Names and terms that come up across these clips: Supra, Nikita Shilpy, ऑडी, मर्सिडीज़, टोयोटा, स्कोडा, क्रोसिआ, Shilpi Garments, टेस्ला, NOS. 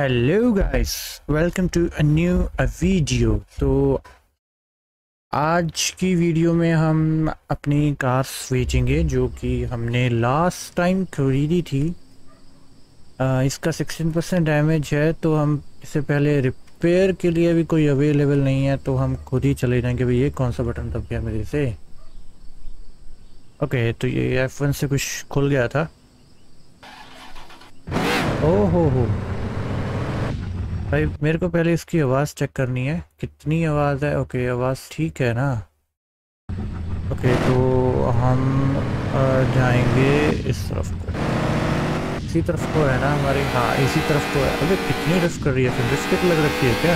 Hello guys, welcome to a new video. तो आज की वीडियो में हम अपनी कार्स बेचेंगे जो कि हमने लास्ट टाइम खरीदी थी। इसका 16% डैमेज है, तो हम इससे पहले रिपेयर के लिए भी कोई अवेलेबल नहीं है, तो हम खुद ही चले जाएंगे। भाई ये कौन सा बटन दब गया मेरे से? ओके, तो ये F1 से कुछ खुल गया था। ओहो हो भाई, मेरे को पहले इसकी आवाज़ चेक करनी है, कितनी आवाज़ है। ओके, आवाज़ ठीक है ना। ओके, तो हम जाएंगे इस तरफ को, इसी तरफ को है ना हमारी। हाँ, इसी तरफ को है। अबे कितनी रिस्क कर रही है, फिर रिस्क लग रखी है क्या?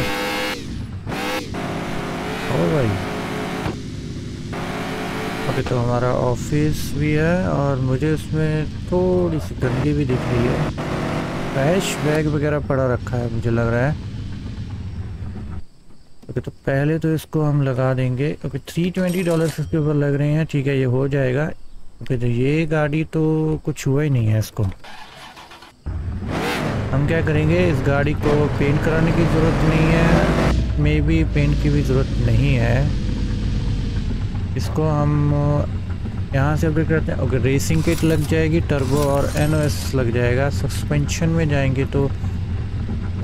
ओ भाई। ओके, तो हमारा ऑफिस भी है और मुझे उसमें थोड़ी सी गंदगी भी दिख रही है। कैश बैग वगैरह पड़ा रखा है मुझे लग रहा है। ओके, तो पहले तो इसको हम लगा देंगे। ओके, $320 इसके ऊपर लग रहे हैं, ठीक है, ये हो जाएगा। ओके, तो ये गाड़ी तो कुछ हुआ ही नहीं है। इसको हम क्या करेंगे, इस गाड़ी को पेंट कराने की ज़रूरत नहीं है, मे बी पेंट की भी ज़रूरत नहीं है। इसको हम यहाँ से अपडेट करते हैं। ओके, रेसिंग किट लग जाएगी, टर्बो और NOS लग जाएगा। सस्पेंशन में जाएंगे तो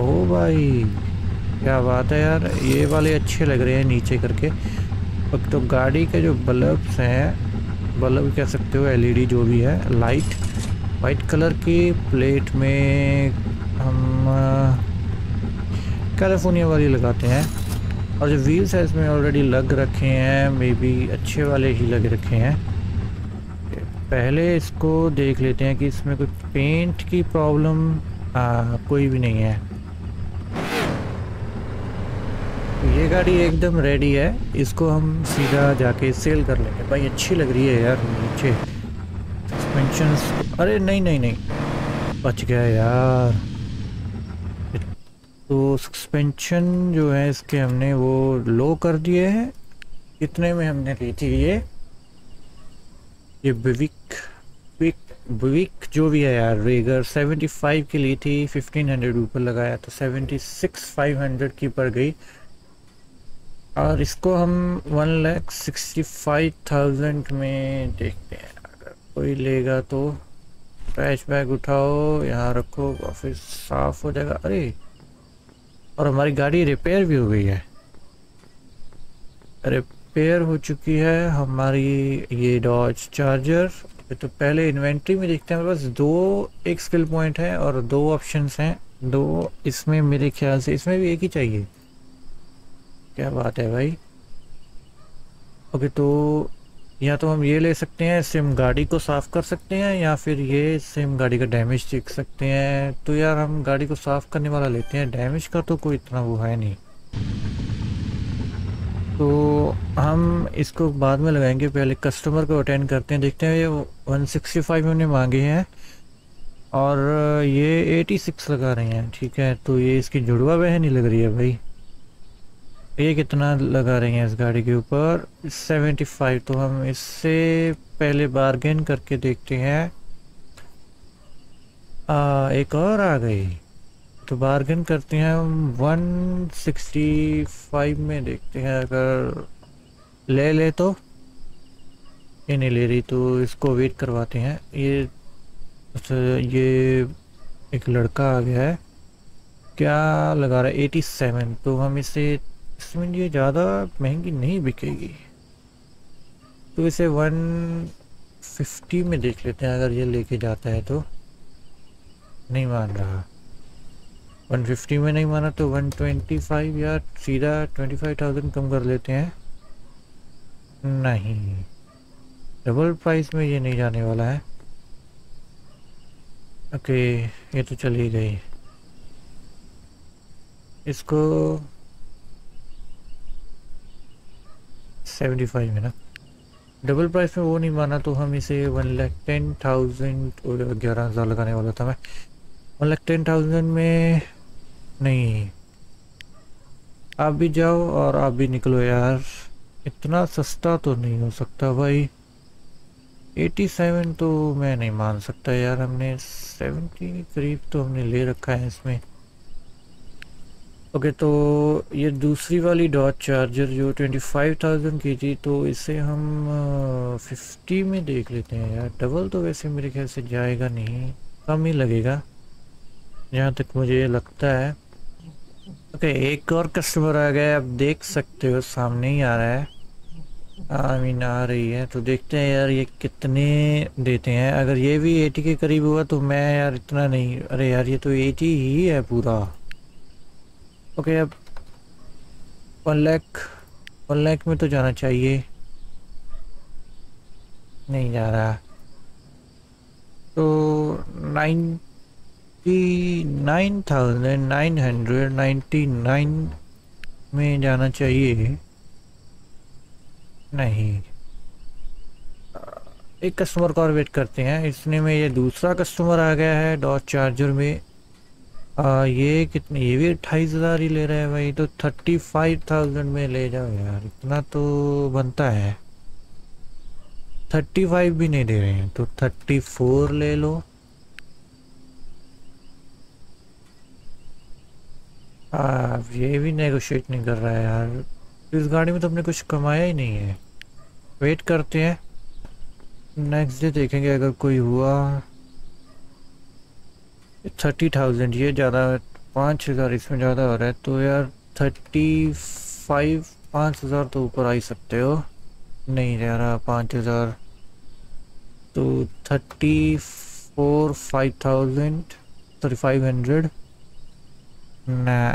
ओ भाई क्या बात है यार, ये वाले अच्छे लग रहे हैं नीचे करके। ओके, तो गाड़ी के जो बल्ब्स हैं, बल्ब कह सकते हो, LED जो भी है, लाइट वाइट कलर की प्लेट में हम कैलिफोर्निया वाली लगाते हैं। और जो व्हील्स है इसमें ऑलरेडी लग रखे हैं, मे बी अच्छे वाले ही लग रखे हैं। पहले इसको देख लेते हैं कि इसमें कुछ पेंट की प्रॉब्लम कोई भी नहीं है। ये गाड़ी एकदम रेडी है, इसको हम सीधा जाके सेल कर लेंगे। भाई अच्छी लग रही है यार नीचे सस्पेंशन। अरे नहीं, बच गया यार। तो सस्पेंशन जो है इसके हमने वो लो कर दिए हैं। इतने में हमने ली थी ये बिविक जो भी है यार, रेगर 75 की ली थी, 1500 ऊपर लगाया तो 76,500 की पड़ गई। और इसको हम 1,65,000 में देखते हैं, अगर कोई लेगा तो। ट्रैश बैग उठाओ, यहाँ रखो, फिर साफ हो जाएगा। अरे, और हमारी गाड़ी रिपेयर भी हो गई है, रिपेयर हो चुकी है हमारी ये डॉज चार्जर। तो पहले इन्वेंट्री में देखते हैं, हमारे पास 2 स्किल पॉइंट है और 2 ऑप्शंस हैं। 2 इसमें मेरे ख्याल से इसमें भी एक ही चाहिए। क्या बात है भाई। ओके, तो या तो हम ये ले सकते हैं, इससे हम गाड़ी को साफ़ कर सकते हैं, या फिर ये इससे हम गाड़ी का डैमेज देख सकते हैं। तो यार हम गाड़ी को साफ़ करने वाला लेते हैं, डैमेज का तो कोई इतना वो है नहीं, तो हम इसको बाद में लगाएंगे। पहले कस्टमर को अटेंड करते हैं, देखते हैं। ये 165 हमने मांगे हैं और ये 86 लगा रहे हैं, ठीक है। तो ये इसकी जुड़वा बहन ही लग रही है भाई। ये कितना लगा रही हैं इस गाड़ी के ऊपर? 75। तो हम इससे पहले बार्गेन करके देखते हैं। एक और आ गई, तो बार्गेन करते हैं हम 165 में, देखते हैं अगर ले ले तो। ये नहीं ले रही, तो इसको वेट करवाते हैं। ये एक लड़का आ गया है, क्या लगा रहा है? 87। तो हम इसे, इसमें ये ज़्यादा महंगी नहीं बिकेगी, तो इसे 150 में देख लेते हैं। अगर ये लेके जाता है तो नहीं मान रहा, 150 में नहीं माना तो 125 या सीधा 25,000 कम कर लेते हैं। नहीं, डबल प्राइस में ये नहीं जाने वाला है। ओके, ये तो चली गई। इसको 75 है ना, डबल प्राइस में वो नहीं माना, तो हम इसे 1,10,000 और 11,000 लगाने वाला था मैं। 1,10,000 में नहीं, आप भी जाओ और आप भी निकलो यार, इतना सस्ता तो नहीं हो सकता भाई। 87 तो मैं नहीं मान सकता यार, हमने 70 करीब तो हमने ले रखा है इसमें। ओके, तो ये दूसरी वाली डॉट चार्जर जो 25,000 की थी, तो इसे हम 50 में देख लेते हैं यार। डबल तो वैसे मेरे ख्याल से जाएगा नहीं, कम ही लगेगा जहाँ तक मुझे लगता है। ओके, एक और कस्टमर आ गया, आप देख सकते हो सामने ही आ रहा है, आमीन आ रही है। तो देखते हैं यार ये कितने देते हैं। अगर ये भी 80 के करीब हुआ तो मैं यार इतना नहीं, अरे यार ये तो 80 ही है पूरा। ओके, अब 1 लाख में तो जाना चाहिए, नहीं जा रहा। तो 99,999 में जाना चाहिए। नहीं, एक कस्टमर को और वेट करते हैं। इसने में ये दूसरा कस्टमर आ गया है डॉज चार्जर में। ये कितने, ये भी 28,000 ही ले रहा है भाई। तो 35,000 में ले जाओ यार, इतना तो बनता है। 35 भी नहीं दे रहे हैं, तो 34 ले लो। ये भी नेगोशिएट नहीं कर रहा है यार। इस गाड़ी में तो हमने कुछ कमाया ही नहीं है। वेट करते हैं, नेक्स्ट डे देखेंगे अगर कोई हुआ। 30,000 ये ज़्यादा, 5,000 इसमें ज़्यादा हो रहा है। तो यार 35, 5,000 तो ऊपर आ ही सकते हो। नहीं जा रहा 5,000, तो 34, 5,000, 3,500 न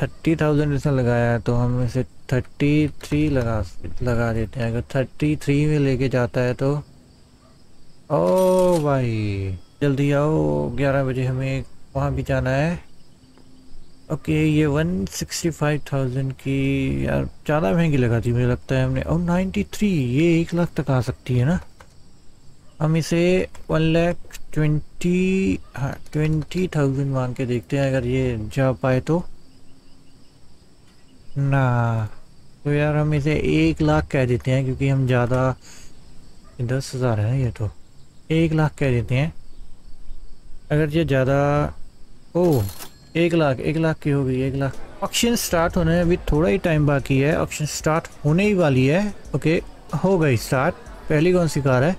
30,000 इसने लगाया है, तो हम इसे 33 लगा देते हैं। अगर 33 में लेके जाता है तो, ओ भाई जल्दी आओ, 11 बजे हमें वहाँ भी जाना है। ओके, ये 165,000 की यार ज़्यादा महंगी लगा थी मुझे लगता है हमने। और 93 ये 1 लाख तक आ सकती है ना। हम इसे 1,20,000 हाँ 20,000 मांग के देखते हैं, अगर ये जा पाए तो ना। तो यार हम इसे 1 लाख कह देते हैं, क्योंकि हम ज़्यादा 10,000 है ये, तो 1 लाख कह देते हैं। अगर ये ज़्यादा, ओह 1 लाख की हो गई। 1 लाख ऑक्शन स्टार्ट होने में अभी थोड़ा ही टाइम बाकी है, ऑक्शन स्टार्ट होने ही वाली है। ओके, हो गई स्टार्ट। पहली कौन सी कार है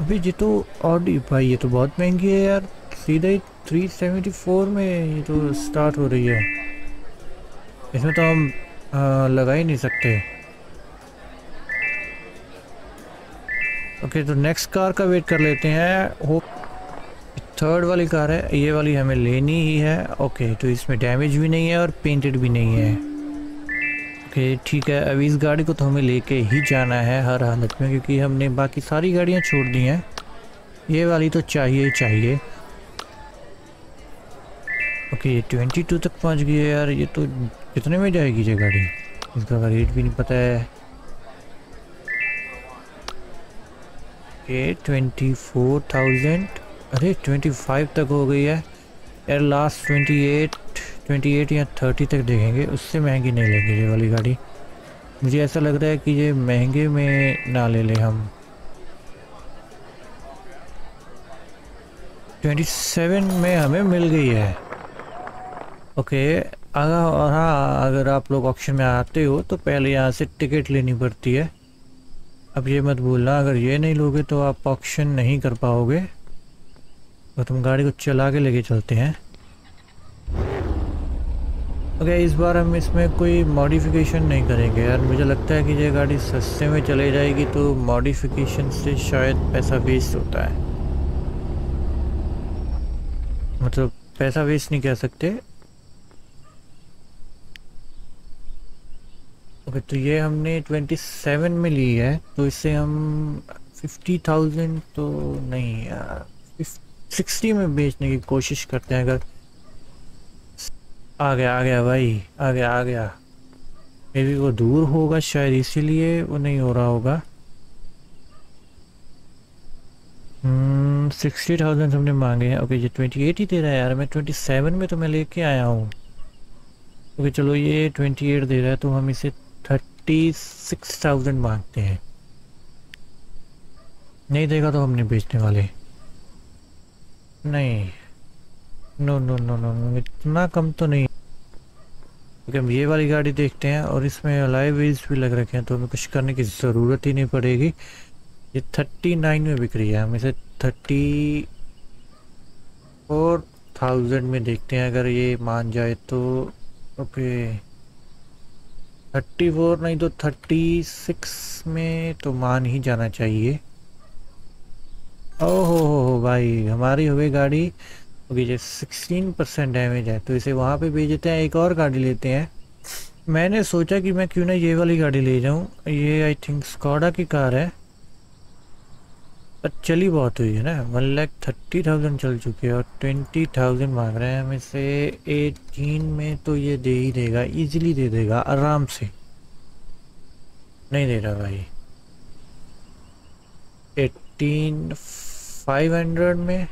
अभी जी? तो ऑडी भाई, ये तो बहुत महंगी है यार, सीधा ही 374 में ये तो स्टार्ट हो रही है। इसमें तो हम लगा ही नहीं सकते। ओके, तो नेक्स्ट कार का वेट कर लेते हैं। होप थर्ड वाली कार है, ये वाली हमें लेनी ही है। ओके, तो इसमें डैमेज भी नहीं है और पेंटेड भी नहीं है। ओके ठीक है, अभी इस गाड़ी को तो हमें लेके ही जाना है हर हालत में, क्योंकि हमने बाकी सारी गाड़ियाँ छोड़ दी हैं। ये वाली तो चाहिए ही चाहिए। ओके, 22 तक पहुँच गई है यार। ये तो कितने में जाएगी ये गाड़ी, इसका रेट भी नहीं पता है। 24,000, अरे 25 तक हो गई है यार। लास्ट 28 या 30 तक देखेंगे, उससे महंगी नहीं लेंगे ये वाली गाड़ी। मुझे ऐसा लग रहा है कि ये महंगे में ना ले लें हम। 27 में हमें मिल गई है। ओके, और हाँ, अगर आप लोग ऑक्शन में आते हो तो पहले यहाँ से टिकट लेनी पड़ती है। अब ये मत भूलना, अगर ये नहीं लोगे तो आप ऑक्शन नहीं कर पाओगे। तो तुम गाड़ी को चला के लेके चलते हैं। ओके, इस बार हम इसमें कोई मॉडिफिकेशन नहीं करेंगे यार। मुझे लगता है कि ये गाड़ी सस्ते में चले जाएगी, तो मॉडिफिकेशन से शायद पैसा वेस्ट होता है। मतलब पैसा वेस्ट नहीं कह सकते। ओके, तो ये हमने 27 में ली है, तो इससे हम 50,000 तो नहीं यार, 60 में बेचने की कोशिश करते हैं। अगर आ गया भाई, आ गया। मे बी वो दूर होगा शायद, इसीलिए वो नहीं हो रहा होगा। 60,000 हमने मांगे हैं। ओके, ये 28 ही दे रहा है यार। मैं 27 में तो मैं लेके आया हूँ। ओके चलो, ये 28 दे रहा है, तो हम इसे 36,000 मांगते हैं। नहीं देगा तो हमने बेचने वाले नहीं। नो नो नो नो इतना कम तो नहीं। क्योंकि ये वाली गाड़ी देखते हैं और इसमें अलाय व्हील्स भी लग रखे हैं, तो हमें कुछ करने की ज़रूरत ही नहीं पड़ेगी। ये 39 में बिक रही है, हम इसे 34,000 में देखते हैं। अगर ये मान जाए तो ओके 34 नहीं तो 36 में तो मान ही जाना चाहिए। ओहो हो भाई हमारी हो गई गाड़ी। ओके ये 16% डैमेज है, तो इसे वहाँ पे भेज देते हैं, एक और गाड़ी लेते हैं। मैंने सोचा कि मैं क्यों ना ये वाली गाड़ी ले जाऊँ, ये आई थिंक स्कॉडा की कार है, पर चली बहुत हुई है ना, 1,30,000 चल चुकी है और 20,000 मांग रहे हैं। हमें से 18 में तो ये दे ही देगा, इजीली दे देगा आराम से। नहीं दे रहा भाई। 18,500 में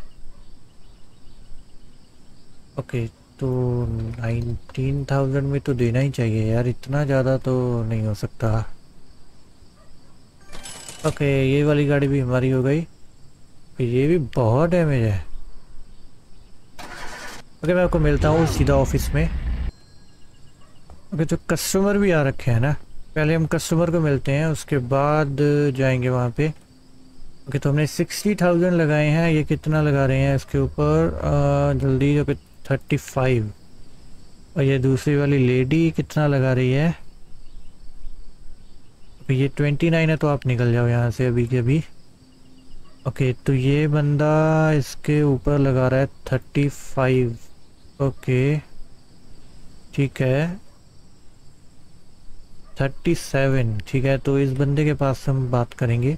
ओके, तो 19,000 में तो देना ही चाहिए यार, इतना ज़्यादा तो नहीं हो सकता। ओके ये वाली गाड़ी भी हमारी हो गई, ये भी बहुत डैमेज है। ओके मैं आपको मिलता हूँ सीधा ऑफिस में। ओके तो कस्टमर भी आ रखे हैं ना, पहले हम कस्टमर को मिलते हैं, उसके बाद जाएंगे वहाँ पे। ओके तो हमने 60,000 लगाए हैं, ये कितना लगा रहे हैं इसके ऊपर जल्दी। ओके 35। और ये दूसरी वाली लेडी कितना लगा रही है, ये 29 है, तो आप निकल जाओ यहाँ से अभी के अभी। ओके तो ये बंदा इसके ऊपर लगा रहा है 35। ओके ठीक है 37 ठीक है, तो इस बंदे के पास हम बात करेंगे।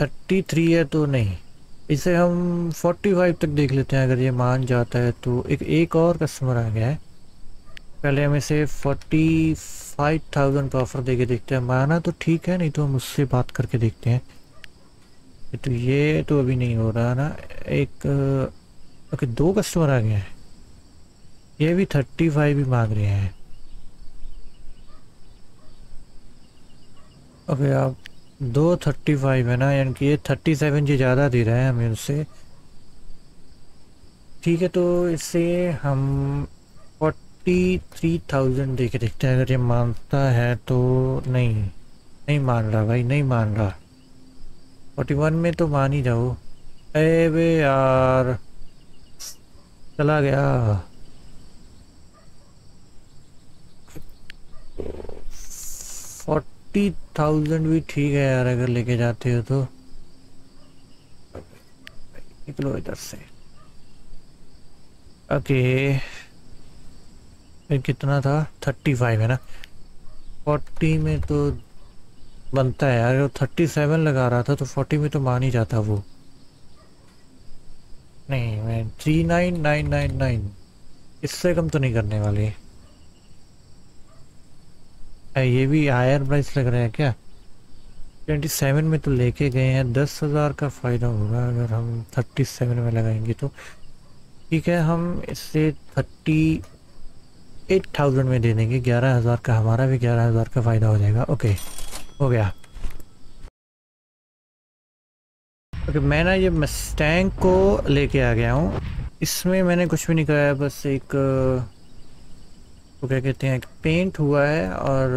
33 है तो नहीं, इसे हम 45 तक देख लेते हैं, अगर ये मान जाता है तो। एक और कस्टमर आ गया है, पहले हम इसे 45,000 का ऑफ़र दे के देखते हैं, माना तो ठीक है, नहीं तो हम उससे बात करके देखते हैं। तो ये तो अभी नहीं हो रहा ना, एक ओके दो कस्टमर आ गए हैं, ये भी 35 ही मांग रहे हैं। ओके आप दो 35 है ना, यानी कि ये 37 जी ज़्यादा दे रहा है हमें उनसे। ठीक है तो इससे हम 43,000 दे के देखते हैं, अगर ये मानता है तो। नहीं मान रहा भाई, नहीं मान रहा। 41 में तो मान ही जाओ। अरे बे यार चला गया। 40,000 भी ठीक है यार, अगर लेके जाते हो तो। निकलो इधर से। ओके कितना था, 35 है ना, 40 में तो बनता है यार। 37 लगा रहा था तो 40 में तो मान ही जाता वो। नहीं मैं 39,999 इससे कम तो नहीं करने वाले। ये भी हायर प्राइस लग रहा है क्या। 27 में तो लेके गए हैं, 10,000 का फ़ायदा होगा अगर हम 37 में लगाएंगे तो। ठीक है हम इससे 38,000 में दे देंगे, 11,000 का हमारा भी 11,000 का फ़ायदा हो जाएगा। ओके हो गया। ओके मैं ना ये मस्टैंग को लेके आ गया हूँ, इसमें मैंने कुछ भी नहीं कराया, बस एक वो क्या कहते हैं पेंट हुआ है और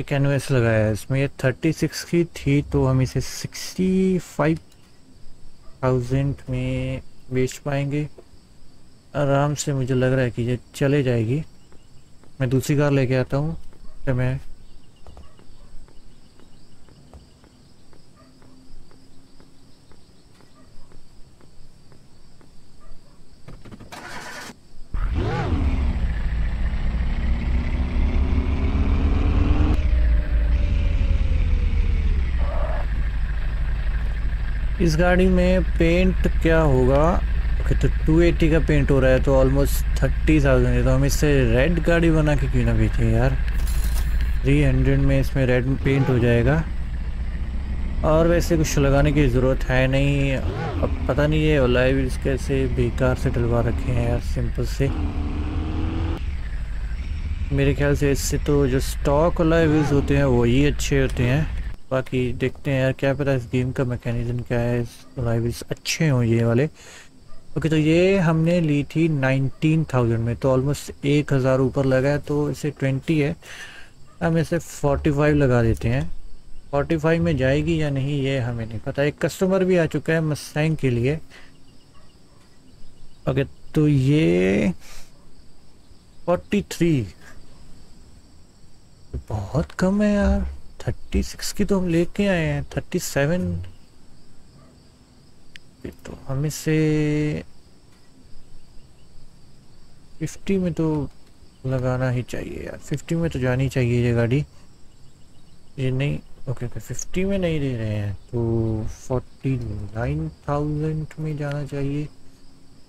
एक कैनवस लगाया है। इसमें ये 36 की थी, तो हम इसे 65,000 में बेच पाएंगे आराम से। मुझे लग रहा है कि ये चले जाएगी, मैं दूसरी कार लेके आता हूँ। तो मैं इस गाड़ी में पेंट क्या होगा। ओके तो 280 का पेंट हो रहा है, तो ऑलमोस्ट 30,000 है। तो हम इससे रेड गाड़ी बना के क्यों ना बेचें यार। 300 में इसमें रेड पेंट हो जाएगा, और वैसे कुछ लगाने की ज़रूरत है नहीं। अब पता नहीं ये अलाय व्हील्स कैसे बेकार से डलवा रखे हैं यार, सिंपल से। मेरे ख्याल से इससे तो जो स्टॉक अलाय व्हील्स होते हैं वही अच्छे होते हैं। बाकी देखते हैं यार, क्या पता इस गेम का मैकेनिज्म क्या है, राइवल्स अच्छे हों ये वाले। ओके तो ये हमने ली थी 19,000 में, तो ऑलमोस्ट 1,000 ऊपर लगा है, तो इसे 20 है, हम इसे 45 लगा देते हैं। 45 में जाएगी या नहीं ये हमें नहीं पता। एक कस्टमर भी आ चुका है मस्टैंग के लिए। ओके तो ये 43 बहुत कम है यार, 36 की तो हम लेके आए हैं 37। तो हम इसे 50 में तो लगाना ही चाहिए यार, 50 में तो जानी चाहिए ये गाड़ी, ये नहीं। ओके 50 में नहीं दे रहे हैं तो 49,000 में जाना चाहिए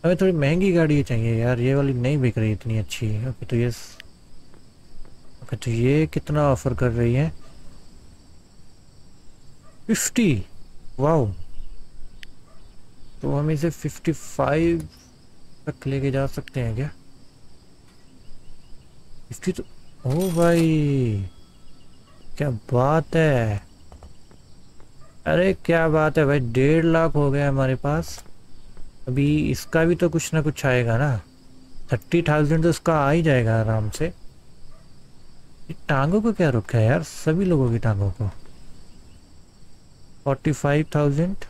हमें। थोड़ी महंगी गाड़ी चाहिए यार, ये वाली नहीं बिक रही इतनी अच्छी। ओके तो ये तो ये कितना ऑफर कर रही है? 50। वाओ, तो हम इसे 55 तक लेके जा सकते हैं क्या? 50 तो, ओ भाई क्या बात है, अरे क्या बात है भाई, 1.5 लाख हो गया हमारे पास। अभी इसका भी तो कुछ ना कुछ आएगा ना, 30,000 तो इसका आ ही जाएगा आराम से। टांगों को क्या रखा है यार, सभी लोगों की टांगों को। 45,000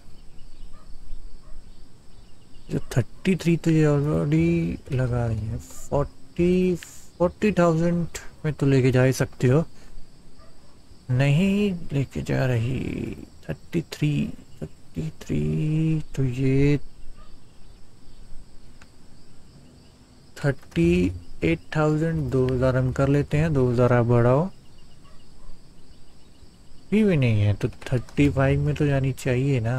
जो 33 तो ये ऑलरेडी लगा रही है। 40,000 में तो लेके जा ही सकते हो, नहीं लेके जा रही। 33 तो ये 38,000, 2,000 हम कर लेते हैं, 2,000 आप बढ़ाओ। ये भी नहीं है तो 35 में तो जानी चाहिए ना,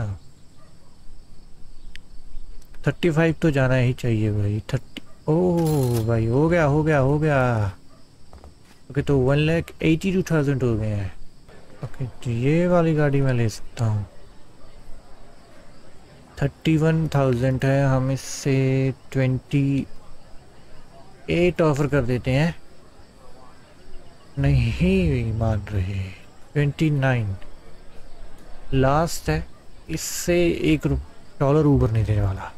35 तो जाना ही चाहिए भाई। 30 ओह भाई हो गया। ओके तो 1,82,000 हो गए हैं। ओके तो ये वाली गाड़ी मैं ले सकता हूँ, 31,000 है, हम इससे 28 ऑफर कर देते हैं। नहीं मान रहे, 29 लास्ट है, इससे $1 ऊपर नहीं देने वाला।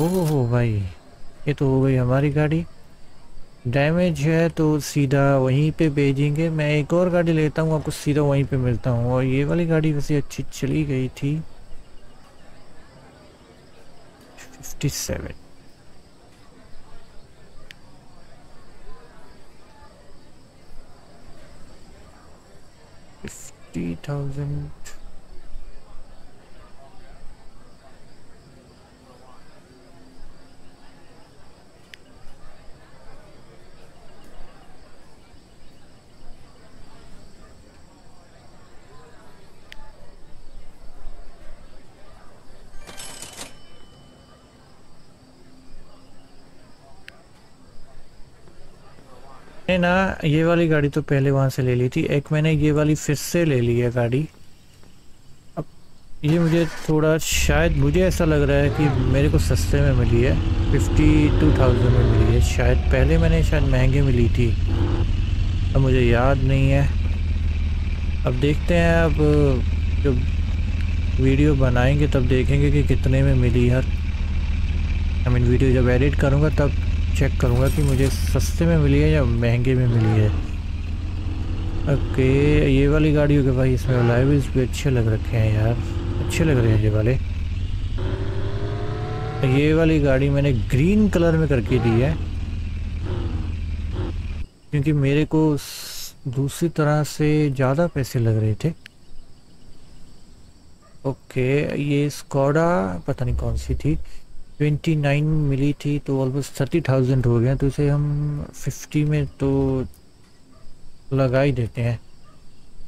ओह भाई ये तो हो गई हमारी गाड़ी, डैमेज है तो सीधा वहीं पे भेजेंगे। मैं एक और गाड़ी लेता हूँ, आपको सीधा वहीं पे मिलता हूँ। और ये वाली गाड़ी वैसे अच्छी चली गई थी, 57। ना ये वाली गाड़ी तो पहले वहां से ले ली थी, एक मैंने ये वाली फिर से ले ली है गाड़ी। अब ये मुझे थोड़ा शायद मुझे ऐसा लग रहा है कि मेरे को सस्ते में मिली है, 52,000 में मिली है शायद, पहले मैंने शायद महंगे मिली थी, अब मुझे याद नहीं है। अब देखते हैं, अब जब वीडियो बनाएंगे तब देखेंगे कि कितने में मिली है। आई मीन वीडियो जब एडिट करूँगा तब चेक करूँगा कि मुझे सस्ते में मिली है या महंगे में मिली है। ओके ये वाली गाड़ी हो गई भाई, इसमें अलाइविल्स भी अच्छे लग रखे हैं यार, अच्छे लग रहे हैं ये वाले। ये वाली गाड़ी मैंने ग्रीन कलर में करके दी है क्योंकि मेरे को दूसरी तरह से ज़्यादा पैसे लग रहे थे। ओके ये स्कोडा पता नहीं कौन सी थी, 29 मिली थी तो ऑलमोस्ट 30,000 हो गया, तो इसे हम 50 में तो लगा ही देते हैं,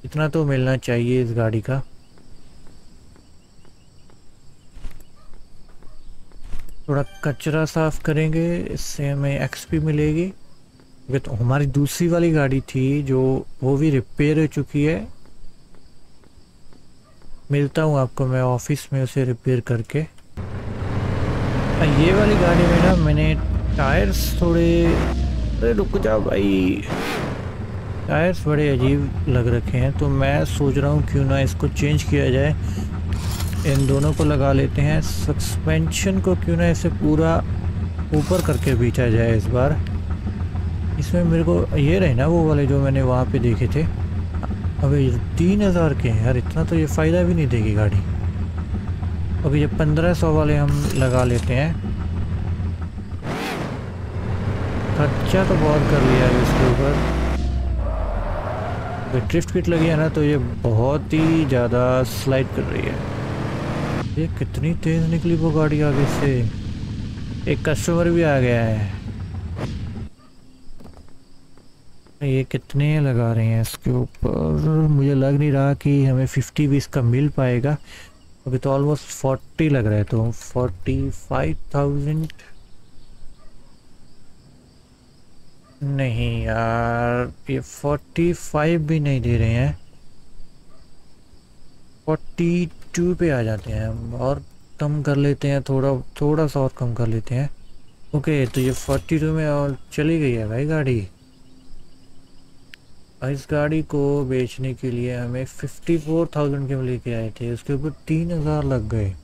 इतना तो मिलना चाहिए इस गाड़ी का। थोड़ा कचरा साफ करेंगे, इससे हमें XP मिलेगी। तो हमारी दूसरी वाली गाड़ी थी जो, वो भी रिपेयर हो चुकी है, मिलता हूँ आपको मैं ऑफिस में उसे रिपेयर करके। ये वाली गाड़ी में ना मैंने टायर्स थोड़े, अरे रुक जा भाई, टायर्स बड़े अजीब लग रखे हैं, तो मैं सोच रहा हूँ क्यों ना इसको चेंज किया जाए। इन दोनों को लगा लेते हैं, सस्पेंशन को क्यों ना इसे पूरा ऊपर करके बेचा जाए इस बार। इसमें मेरे को ये रहे ना वो वाले जो मैंने वहाँ पे देखे थे। अबे 3000 के हैं यार, इतना तो ये फ़ायदा भी नहीं देगी गाड़ी। अभी ये 1500 वाले हम लगा लेते हैं। खर्चा तो बहुत कर लिया है इसके ऊपर। ड्रिफ्ट किट लगी है ना, तो ये बहुत ही ज़्यादा स्लाइड कर रही है। ये कितनी तेज़ निकली वो गाड़ी आगे से। एक कस्टमर भी आ गया है। ये कितने लगा रहे हैं इसके ऊपर, मुझे लग नहीं रहा कि हमें 50 भी इसका मिल पाएगा। अभी तो ऑलमोस्ट 40 लग रहा है, तो 45,000 नहीं यार, ये 45 भी नहीं दे रहे हैं। 42 पे आ जाते हैं हम, और कम कर लेते हैं, थोड़ा सा और कम कर लेते हैं। ओके, तो ये 42 में और चली गई है भाई गाड़ी। इस गाड़ी को बेचने के लिए हमें 54,000 के लेके आए थे, उसके ऊपर 3,000 लग गए।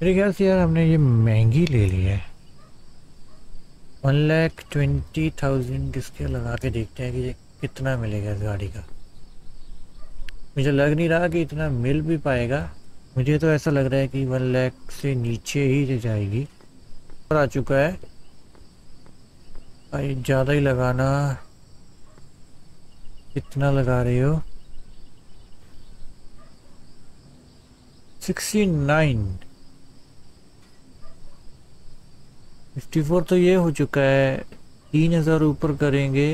मेरे ख्याल से यार हमने ये महंगी ले ली है। 1,20,000 इसके लगा के देखते हैं कि ये कितना मिलेगा इस गाड़ी का। मुझे लग नहीं रहा कि इतना मिल भी पाएगा। मुझे तो ऐसा लग रहा है कि 1,00,000 से नीचे ही जाएगी। और आ चुका है भाई, ज़्यादा ही लगाना। कितना लगा रहे हो? 69। 54 तो ये हो चुका है। 3,000 ऊपर करेंगे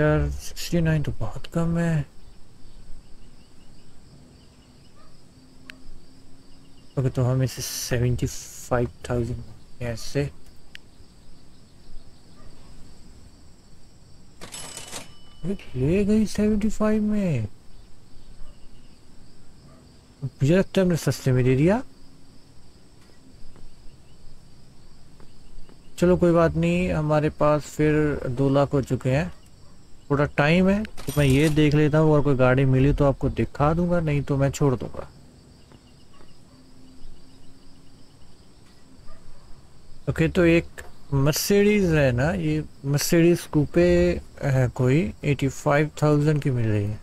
यार। 69 तो बहुत कम है। ओके, तो हम इसे 75,000 ऐसे। ले गई 75 में। मुझे लगता है हमने सस्ते में दे दिया। चलो कोई बात नहीं, हमारे पास फिर 2,00,000 हो चुके हैं। थोड़ा टाइम है तो मैं ये देख लेता हूँ, और कोई गाड़ी मिली तो आपको दिखा दूंगा, नहीं तो मैं छोड़ दूंगा। ओके, तो एक मर्सिडीज़ है ना, ये मर्सिडीज़ कूपे है कोई, 85,000 की मिल रही है।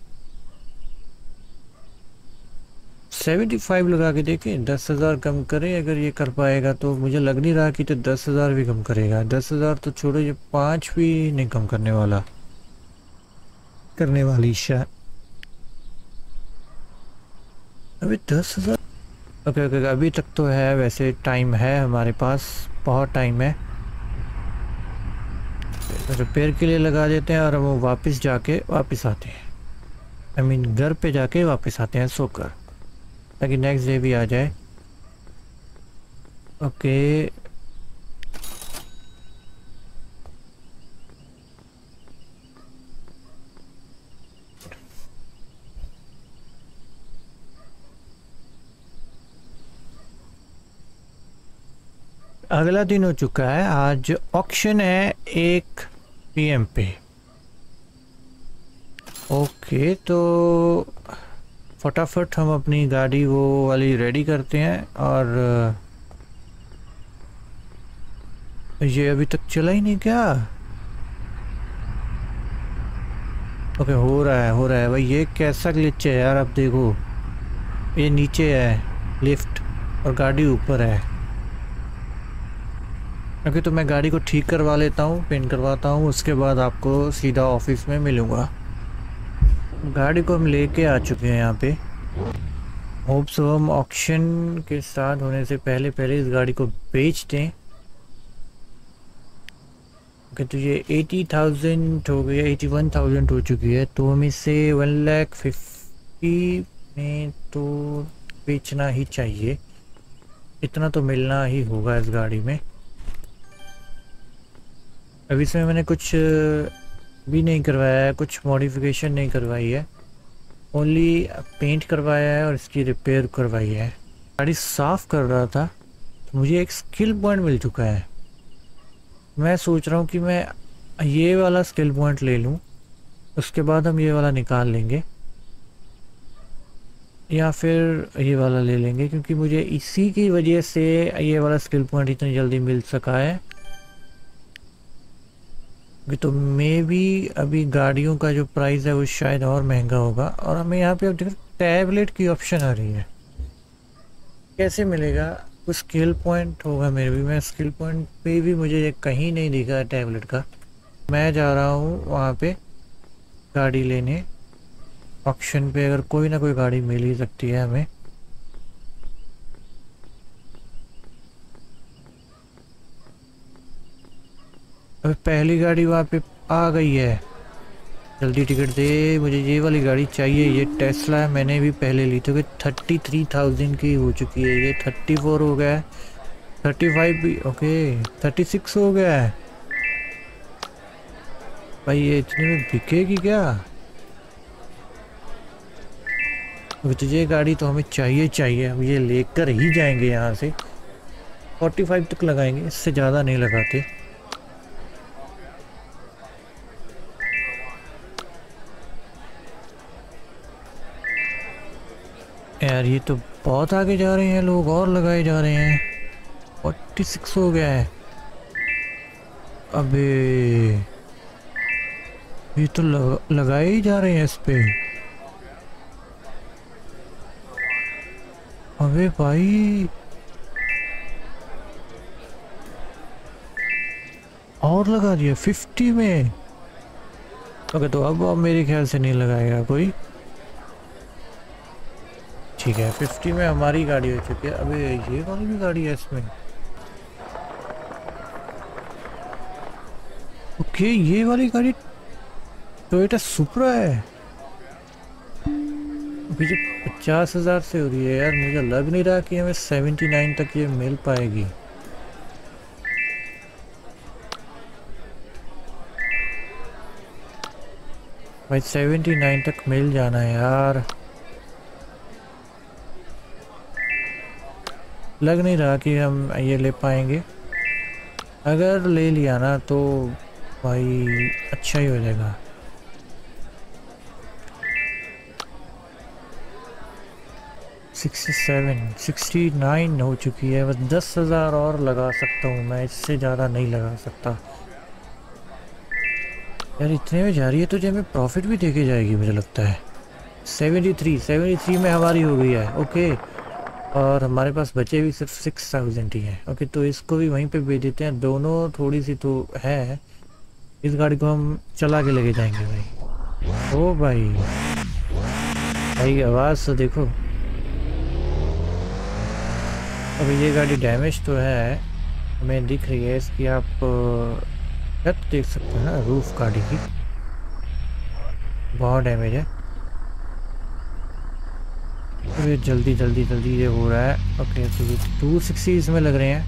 75 लगा के देखें, 10,000 कम करें। अगर ये कर पाएगा तो मुझे लग नहीं रहा कि तो 10,000 भी कम करेगा। 10,000 तो छोड़ो, ये 5 भी नहीं कम करने वाली शायद। अभी 10,000। ओके, अभी तक तो है, वैसे टाइम है हमारे पास, बहुत टाइम है। रिपेयर के लिए लगा देते हैं, और वो वापस जाके वापस आते हैं। आई मीन घर पे जाके वापस आते हैं सोकर, ताकि नेक्स्ट डे भी आ जाए। ओके, अगला दिन हो चुका है। आज ऑक्शन है 1 PM पे। ओके, तो फटाफट हम अपनी गाड़ी वो वाली रेडी करते हैं। और ये अभी तक चला ही नहीं क्या? ओके, हो रहा है भाई। ये कैसा ग्लिच है यार, आप देखो, ये नीचे है लिफ्ट और गाड़ी ऊपर है। ओके, तो मैं गाड़ी को ठीक करवा लेता हूँ, पेंट करवाता हूँ, उसके बाद आपको सीधा ऑफिस में मिलूँगा। गाड़ी को हम लेके आ चुके हैं यहाँ पे। होप सो हम ऑक्शन के साथ होने से पहले इस गाड़ी को बेच दें। ओके, तो ये 80,000 हो गया, 81,000 हो चुकी है। तो हम इसे 1,50,000 में तो बेचना ही चाहिए। इतना तो मिलना ही होगा इस गाड़ी में। अभी इसमें मैंने कुछ भी नहीं करवाया है, कुछ मॉडिफिकेशन नहीं करवाई है, ओनली पेंट करवाया है और इसकी रिपेयर करवाई है। गाड़ी साफ कर रहा था तो मुझे एक स्किल पॉइंट मिल चुका है। मैं सोच रहा हूँ कि मैं ये वाला स्किल पॉइंट ले लूँ, उसके बाद हम ये वाला निकाल लेंगे या फिर ये वाला ले लेंगे, क्योंकि मुझे इसी की वजह से ये वाला स्किल पॉइंट इतनी जल्दी मिल सका है। तो मे भी अभी गाड़ियों का जो प्राइस है वो शायद और महंगा होगा। और हमें यहाँ पे अब देखो टैबलेट की ऑप्शन आ रही है, कैसे मिलेगा? कुछ स्किल पॉइंट होगा मेरे भी, मैं स्किल पॉइंट पे भी मुझे कहीं नहीं दिखा है टैबलेट का। मैं जा रहा हूँ वहाँ पे गाड़ी लेने ऑप्शन पे, अगर कोई ना कोई गाड़ी मिल ही सकती है हमें। अब पहली गाड़ी वहाँ पे आ गई है, जल्दी टिकट दे, मुझे ये वाली गाड़ी चाहिए। ये टेस्ला है, मैंने भी पहले ली थी, 33,000 की हो चुकी है, ये 34 हो गया है, 35 भी, ओके 36 हो गया है। भाई ये इतने में बिकेगी क्या? अब तो ये गाड़ी तो हमें चाहिए, हम ये लेकर ही जाएंगे यहाँ से। 45 तक लगाएंगे, इससे ज़्यादा नहीं लगाते। यार ये तो बहुत आगे जा रहे हैं लोग, और लगाए जा रहे हैं। 46 हो गया है, अबे ये तो लगाए ही जा रहे हैं इस पे। अबे भाई और लगा दिया 50 में। ओके तो अब मेरे ख्याल से नहीं लगाएगा कोई, ठीक है। 50 में हमारी गाड़ी हो चुकी है। अबे ये कौन सी गाड़ी है इसमें? ओके ये वाली गाड़ी टोयोटा सुप्रा है। अभी जो 50,000 से हो रही है यार, मुझे लग नहीं रहा कि हमें 79 तक ये मिल पाएगी। भाई 79 तक मिल जाना है यार, लग नहीं रहा कि हम ये ले पाएंगे। अगर ले लिया ना तो भाई अच्छा ही हो जाएगा। सिक्सटी नाइन हो चुकी है, बस 10,000 और लगा सकता हूँ मैं, इससे ज़्यादा नहीं लगा सकता। यार इतने में जा रही है तो जब मैं प्रॉफिट भी देके जाएगी मुझे लगता है। 73 में हमारी हो गई है, ओके। और हमारे पास बचे भी सिर्फ 6,000 ही हैं, ओके। तो इसको भी वहीं पे बेच देते हैं, दोनों थोड़ी सी तो है। इस गाड़ी को हम चला के लेके जाएंगे भाई। ओ भाई भाई आवाज़ तो देखो। अब ये गाड़ी डैमेज तो है, हमें दिख रही है, इसकी आप छत देख सकते हैं ना, रूफ गाड़ी की बहुत डैमेज है। अरे जल्दी ये हो रहा है। ओके तो 260 इसमें लग रहे हैं,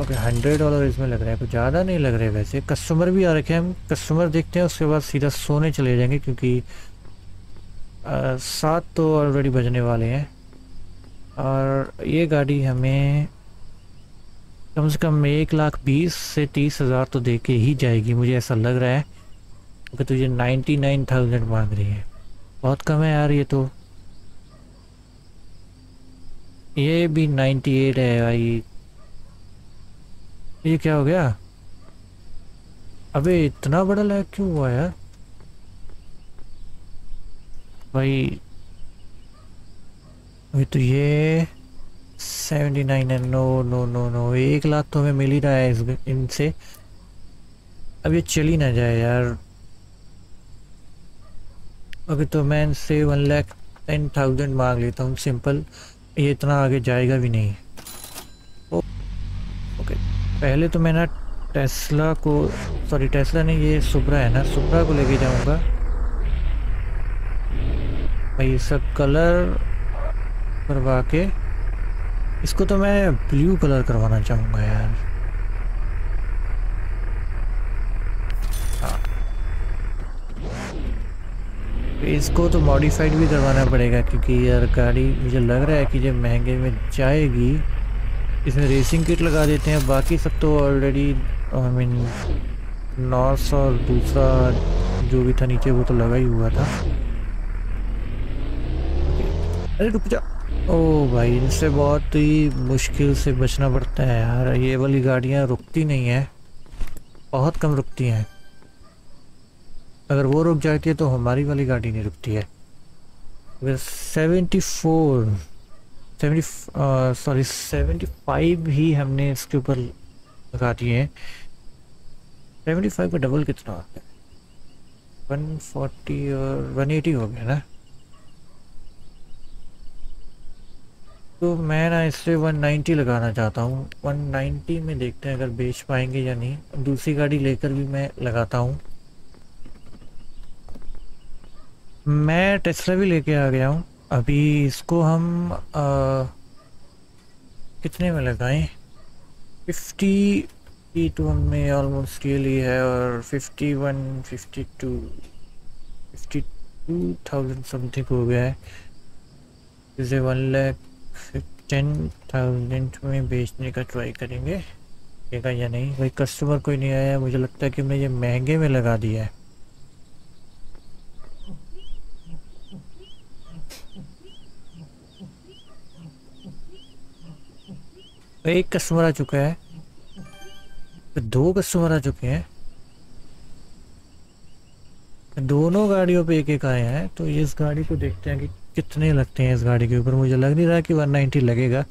ओके $100 इसमें लग रहे हैं, कुछ ज़्यादा नहीं लग रहे वैसे। कस्टमर भी आ रखे हैं, हम कस्टमर देखते हैं, उसके बाद सीधा सोने चले जाएंगे क्योंकि 7 तो ऑलरेडी बजने वाले हैं। और ये गाड़ी हमें कम से कम 1,20,000 से 30,000 तो दे के ही जाएगी, मुझे ऐसा लग रहा है। ओके तो ये 99,000 मांग रही है, बहुत कम है यार ये तो। ये भी 98 है भाई, ये क्या हो गया? अबे इतना बड़ा लैग क्यों हुआ यार? भाई अभी तो ये 79 है। नो 1,00,000 तो हमें मिल ही रहा है इनसे, अब ये चली ना जाए यार। अभी तो मैं इनसे 1,10,000 मांग लेता हूँ सिंपल, ये इतना आगे जाएगा भी नहीं। ओके पहले तो मैं ना सुप्रा है ना, सुप्रा को लेके जाऊंगा। भाई इसका कलर करवा के इसको तो मैं ब्लू कलर करवाना चाहूँगा यार। इसको तो मॉडिफाइड भी करवाना पड़ेगा क्योंकि यार गाड़ी मुझे लग रहा है कि जब महंगे में जाएगी। इसमें रेसिंग किट लगा देते हैं, बाकी सब तो ऑलरेडी आई मीन नॉर्स और दूसरा जो भी था नीचे वो तो लगा ही हुआ था। अरे रुक जा, ओ भाई इनसे बहुत ही मुश्किल से बचना पड़ता है यार। ये वाली गाड़ियाँ रुकती नहीं हैं, बहुत कम रुकती हैं। अगर वो रुक जाती है तो हमारी वाली गाड़ी नहीं रुकती है। अगर 75 ही हमने इसके ऊपर लगा दिए हैं। 75 का डबल कितना होता है? 140 और 180 हो गया ना। तो मैं ना इससे 190 लगाना चाहता हूँ। 190 में देखते हैं अगर बेच पाएंगे या नहीं। दूसरी गाड़ी लेकर भी मैं लगाता हूँ। मैं टेस्ला भी लेके आ गया हूँ। अभी इसको हम कितने में लगाएं? 50 की तो हमने ऑलमोस्ट ये ली है और 52,000 समथिंग हो गया है। इसे 1,10,000 में बेचने का ट्राई करेंगे, देगा या नहीं। भाई कस्टमर कोई नहीं आया, मुझे लगता है कि मैं ये महंगे में लगा दिया है। एक कस्टमर आ चुका है, दो कस्टमर आ चुके हैं, दोनों गाड़ियों पे एक एक आए हैं। तो इस गाड़ी को देखते हैं कि कितने लगते हैं इस गाड़ी के ऊपर। मुझे लग नहीं रहा कि 190 लगेगा।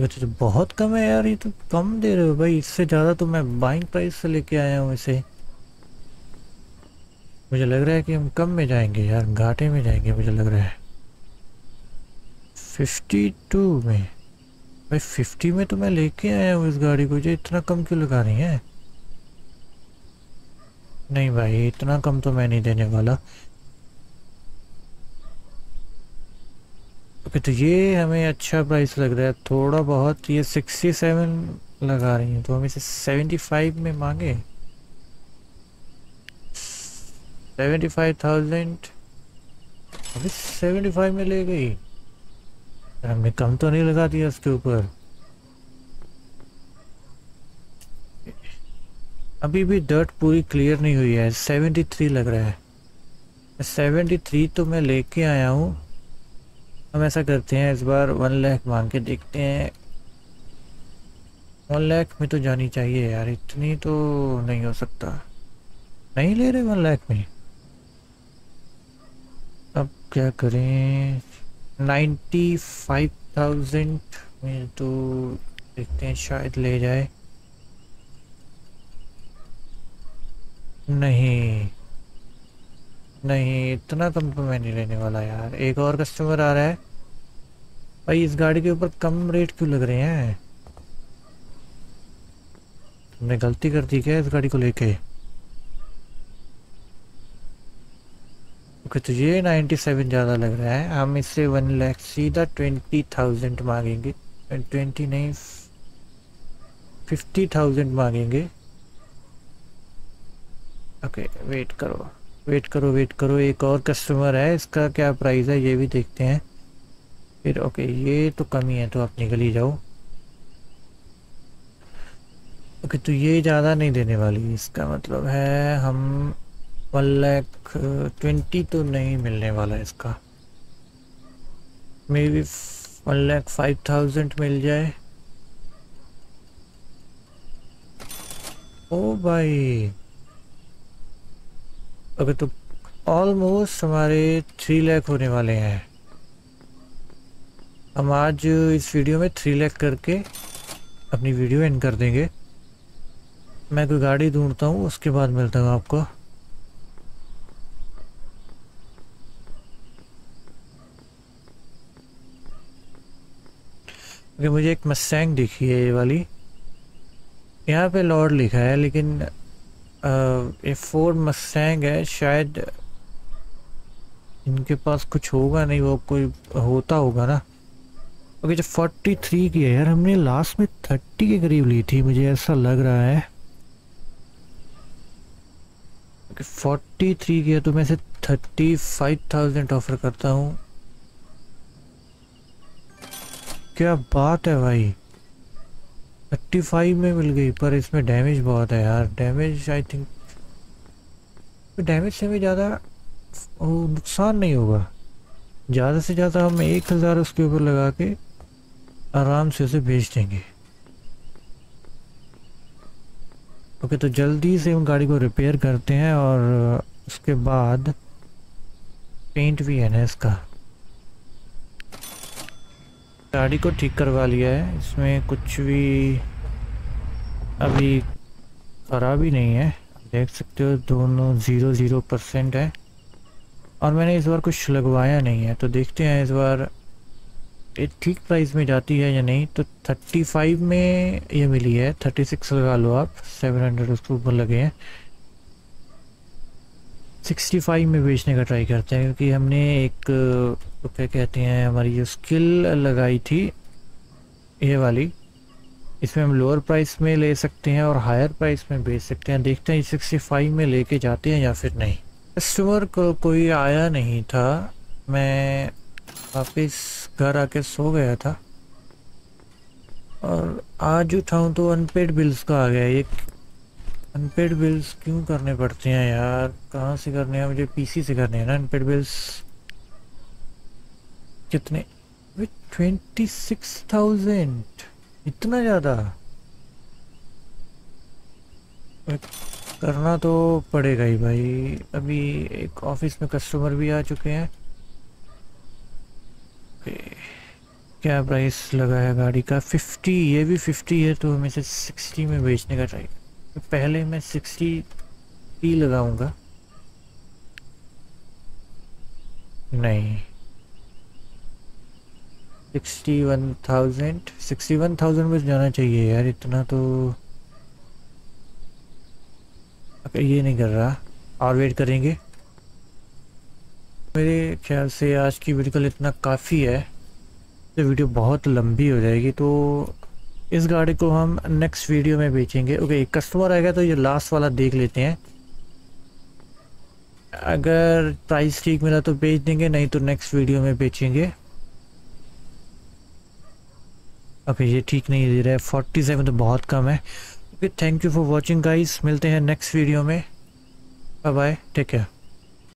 ये तो बहुत कम है यार, ये तो कम दे रहे हो भाई। इससे ज़्यादा तो मैं बाइंग प्राइस से लेके आया हूँ इसे। मुझे लग रहा है कि हम कम में जाएंगे यार, घाटे में जाएंगे मुझे लग रहा है। 52 में भाई, 50 में तो मैं लेके आया हूँ इस गाड़ी को। ये इतना कम क्यों लगा रही है? नहीं भाई इतना कम तो मैं नहीं देने वाला। ओके तो ये हमें अच्छा प्राइस लग रहा है थोड़ा बहुत। ये 67 लगा रही है तो हम इसे 75 में मांगे। 75,000, अभी 75 में ले गई। हमने कम तो नहीं लगा दिया इसके ऊपर। अभी भी डर्ट पूरी क्लियर नहीं हुई है। 73 लग रहा है। 73 तो मैं लेके आया हूँ। हम ऐसा करते हैं इस बार 1 लाख मांग के देखते हैं। 1 लाख में तो जानी चाहिए यार, इतनी तो नहीं हो सकता। नहीं ले रहे 1 लाख में, अब क्या करें? 95,000 में तो देखते हैं, शायद ले जाए। नहीं नहीं इतना कम तो मैं नहीं लेने वाला यार। एक और कस्टमर आ रहा है भाई। इस गाड़ी के ऊपर कम रेट क्यों लग रहे हैं? तुमने गलती कर दी क्या इस गाड़ी को लेके? तो ये 97 ज़्यादा लग रहा है। हम इससे 1 लाख सीधा 20,000 मांगेंगे। 20 नहीं, 50,000 मांगेंगे। ओके वेट करो वेट करो वेट करो, एक और कस्टमर है। इसका क्या प्राइस है ये भी देखते हैं फिर। ओके ये तो कमी है तो आप निकल ही जाओ। ओके तो ये ज़्यादा नहीं देने वाली। इसका मतलब है हम 1,20,000 तो नहीं मिलने वाला इसका। मे बी 1,05,000 मिल जाए। ओ भाई अगर तो ऑलमोस्ट हमारे 3 लाख होने वाले हैं। हम आज इस वीडियो में 3 लाख करके अपनी वीडियो एंड कर देंगे। मैं कोई गाड़ी ढूंढता हूँ, उसके बाद मिलता हूँ आपको। कि मुझे एक मस्टैंग दिखी है ये वाली। यहाँ पे लॉर्ड लिखा है लेकिन ये फोर्ड मस्टैंग है। शायद इनके पास कुछ होगा नहीं, वो कोई होता होगा ना। ओके जो 43 की है यार, हमने लास्ट में 30 के करीब ली थी मुझे ऐसा लग रहा है। 43 की है तो मैं इसे 35,000 ऑफर करता हूँ। क्या बात है भाई, 35 में मिल गई, पर इसमें डैमेज बहुत है यार। डैमेज आई थिंक डैमेज से भी ज़्यादा नुकसान नहीं होगा। ज़्यादा से ज़्यादा हम 1,000 उसके ऊपर लगा के आराम से उसे बेच देंगे। ओके, तो जल्दी से हम गाड़ी को रिपेयर करते हैं और उसके बाद पेंट भी है ना इसका। गाड़ी को ठीक करवा लिया है, इसमें कुछ भी अभी खराबी नहीं है, देख सकते हो दोनों 0% है। और मैंने इस बार कुछ लगवाया नहीं है, तो देखते हैं इस बार ये ठीक प्राइस में जाती है या नहीं। तो 35 में ये मिली है, 36 लगा लो आप, 700 उसके ऊपर लगे हैं। 65 में बेचने का ट्राई करते हैं, क्योंकि हमने एक तो क्या कहते हैं हमारी जो स्किल लगाई थी ये वाली, इसमें हम लोअर प्राइस में ले सकते हैं और हायर प्राइस में बेच सकते हैं। देखते हैं 65 में लेके जाते हैं या फिर नहीं। कस्टमर को कोई आया नहीं था, मैं वापस घर आके सो गया था और आज उठाऊँ तो अनपेड बिल्स का आ गया। ये अनपेड बिल्स क्यों करने पड़ते हैं यार, कहाँ से करने हैं? मुझे पीसी से करने हैं ना अनपेड बिल्स। कितने? 26,000, इतना ज़्यादा? करना तो पड़ेगा ही भाई। अभी एक ऑफिस में कस्टमर भी आ चुके हैं। क्या प्राइस लगा है गाड़ी का? 50, ये भी 50 है, तो हमें से 60 में बेचने का ट्राई। पहले मैं 60 लगाऊंगा। नहीं, 61,000 में जाना चाहिए यार, इतना तो। अगर ये नहीं कर रहा और वेट करेंगे, मेरे ख्याल से आज की वीडियो इतना काफ़ी है। ये वीडियो बहुत लंबी हो जाएगी, तो इस गाड़ी को हम नेक्स्ट वीडियो में बेचेंगे। ओके, एक कस्टमर आएगा तो ये लास्ट वाला देख लेते हैं, अगर प्राइस ठीक मिला तो बेच देंगे, नहीं तो नेक्स्ट वीडियो में बेचेंगे। ओके, ये ठीक नहीं दे रहा है, 47 तो बहुत कम है। Okay, thank you for watching guys, मिलते हैं नेक्स्ट वीडियो में। Bye bye, take care.